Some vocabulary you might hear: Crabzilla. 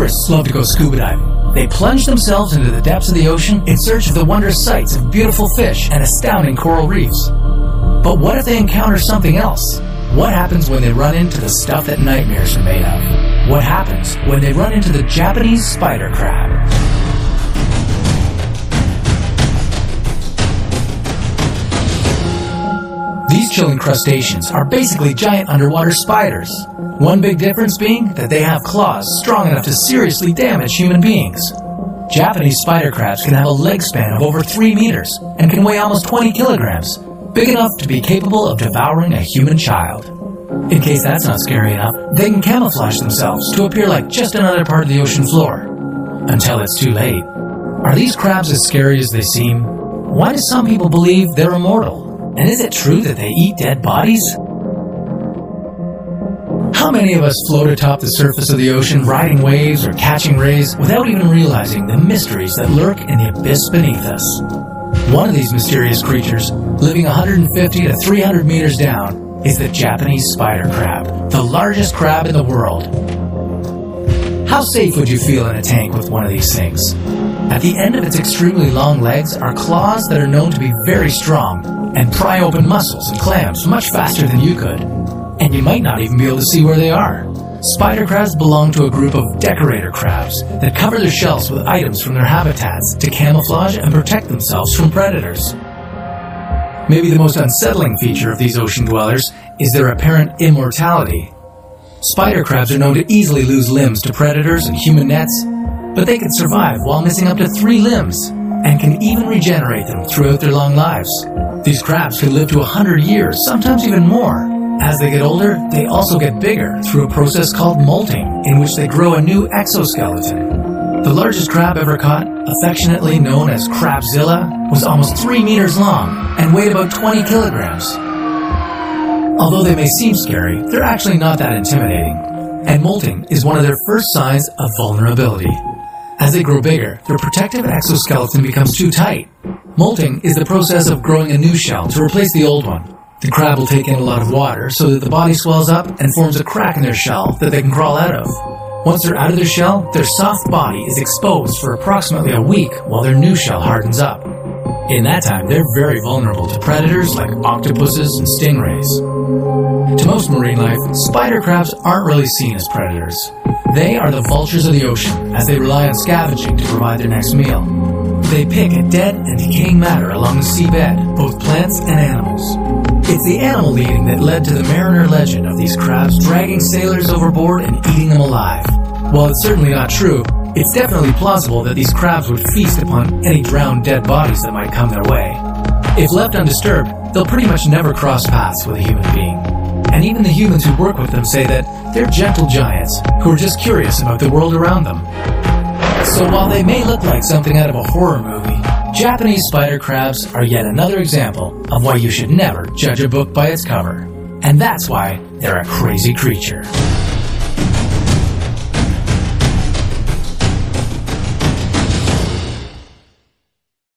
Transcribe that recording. Tourists love to go scuba diving. They plunge themselves into the depths of the ocean in search of the wondrous sights of beautiful fish and astounding coral reefs. But what if they encounter something else? What happens when they run into the stuff that nightmares are made of? What happens when they run into the Japanese spider crab? These chilling crustaceans are basically giant underwater spiders. One big difference being that they have claws strong enough to seriously damage human beings. Japanese spider crabs can have a leg span of over 3 meters and can weigh almost 20 kilograms, big enough to be capable of devouring a human child. In case that's not scary enough, they can camouflage themselves to appear like just another part of the ocean floor. Until it's too late. Are these crabs as scary as they seem? Why do some people believe they're immortal? And is it true that they eat dead bodies? How many of us float atop the surface of the ocean, riding waves or catching rays, without even realizing the mysteries that lurk in the abyss beneath us? One of these mysterious creatures, living 150 to 300 meters down, is the Japanese spider crab, the largest crab in the world. How safe would you feel in a tank with one of these things? At the end of its extremely long legs are claws that are known to be very strong, and pry open mussels and clams much faster than you could. And you might not even be able to see where they are. Spider crabs belong to a group of decorator crabs that cover their shells with items from their habitats to camouflage and protect themselves from predators. Maybe the most unsettling feature of these ocean dwellers is their apparent immortality. Spider crabs are known to easily lose limbs to predators and human nets, but they can survive while missing up to 3 limbs, and can even regenerate them throughout their long lives. These crabs can live to 100 years, sometimes even more. As they get older, they also get bigger through a process called molting, in which they grow a new exoskeleton. The largest crab ever caught, affectionately known as Crabzilla, was almost 3 meters long and weighed about 20 kilograms. Although they may seem scary, they're actually not that intimidating, and molting is one of their first signs of vulnerability. As they grow bigger, their protective exoskeleton becomes too tight. Molting is the process of growing a new shell to replace the old one. The crab will take in a lot of water so that the body swells up and forms a crack in their shell that they can crawl out of. Once they're out of their shell, their soft body is exposed for approximately a week while their new shell hardens up. In that time, they're very vulnerable to predators like octopuses and stingrays. To most marine life, spider crabs aren't really seen as predators. They are the vultures of the ocean, as they rely on scavenging to provide their next meal. They pick at dead and decaying matter along the seabed, both plants and animals. It's the animal eating that led to the mariner legend of these crabs dragging sailors overboard and eating them alive. While it's certainly not true, it's definitely plausible that these crabs would feast upon any drowned dead bodies that might come their way. If left undisturbed, they'll pretty much never cross paths with a human being. And even the humans who work with them say that they're gentle giants who are just curious about the world around them. So while they may look like something out of a horror movie, Japanese spider crabs are yet another example of why you should never judge a book by its cover. And that's why they're a crazy creature.